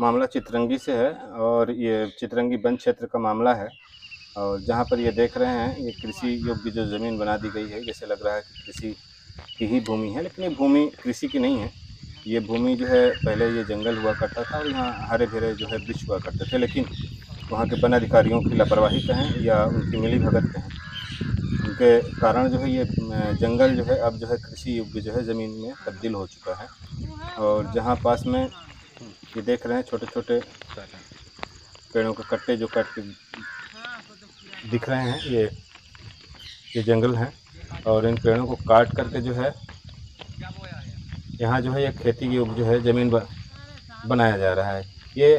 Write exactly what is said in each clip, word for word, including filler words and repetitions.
मामला चित्रंगी से है और ये चित्रंगी वन क्षेत्र का मामला है। और जहाँ पर ये देख रहे हैं ये कृषि योग्य जो ज़मीन बना दी गई है, जैसे लग रहा है कि कृषि की ही भूमि है, लेकिन ये भूमि कृषि की नहीं है। ये भूमि जो है पहले ये जंगल हुआ करता था और यहाँ हरे भरे जो है वृक्ष हुआ करते थे, लेकिन वहाँ के वन अधिकारियों की लापरवाही कहें या उनकी मिलीभगत कहें, उनके कारण जो है ये जंगल जो है अब जो है कृषि योग्य जो है ज़मीन में तब्दील हो चुका है। और जहाँ पास में ये देख रहे हैं छोटे छोटे पेड़ों के कट्टे जो कट के दिख रहे हैं, ये ये जंगल हैं और इन पेड़ों को काट करके जो है यहाँ जो है ये खेती की जो है ज़मीन बनाया जा रहा है। ये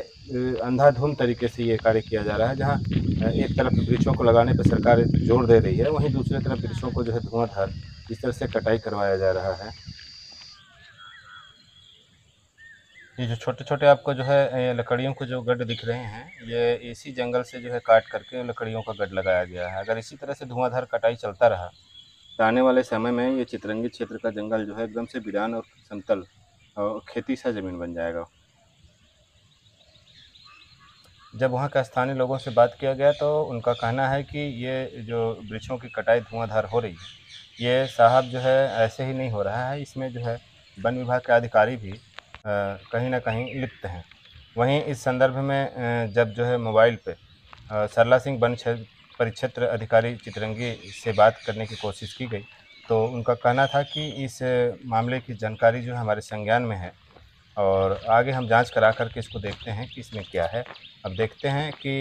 अंधाधुंध तरीके से ये कार्य किया जा रहा है। जहाँ एक तरफ वृक्षों को लगाने पर सरकार जोर दे रही है, वहीं दूसरे तरफ वृक्षों को जो है धुआंधार इस तरह से कटाई करवाया जा रहा है। ये जो छोटे छोटे आपको जो है लकड़ियों को जो गड्ढे दिख रहे हैं, ये इसी जंगल से जो है काट करके लकड़ियों का गड्ढा लगाया गया है। अगर इसी तरह से धुआंधार कटाई चलता रहा तो आने वाले समय में ये चित्रंगी क्षेत्र का जंगल जो है एकदम से वीरान और समतल और खेती सा ज़मीन बन जाएगा। जब वहाँ के स्थानीय लोगों से बात किया गया तो उनका कहना है कि ये जो वृक्षों की कटाई धुआंधार हो रही है, ये साहब जो है ऐसे ही नहीं हो रहा है, इसमें जो है वन विभाग के अधिकारी भी कहीं ना कहीं लिप्त हैं। वहीं इस संदर्भ में जब जो है मोबाइल पे सरला सिंह वन परिक्षेत्र अधिकारी चित्रंगी से बात करने की कोशिश की गई तो उनका कहना था कि इस मामले की जानकारी जो है हमारे संज्ञान में है और आगे हम जांच करा करके इसको देखते हैं कि इसमें क्या है। अब देखते हैं कि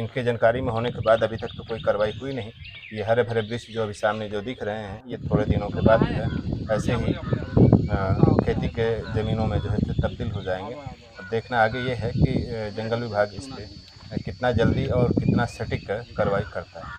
इनके जानकारी में होने के बाद अभी तक तो कोई कार्रवाई हुई नहीं। ये हरे भरे वृक्ष जो अभी सामने जो दिख रहे हैं, ये थोड़े दिनों के बाद जो है ऐसे ही खेती के ज़मीनों में जो है तब्दील हो जाएंगे। अब देखना आगे ये है कि जंगल विभाग इस पर कितना जल्दी और कितना सटीक कार्रवाई करता है।